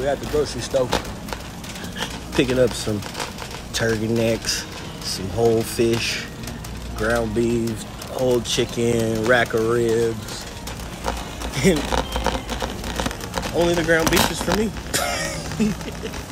We're at the grocery store picking up some turkey necks, some whole fish, ground beef, whole chicken, rack of ribs. Only the ground beef is for me.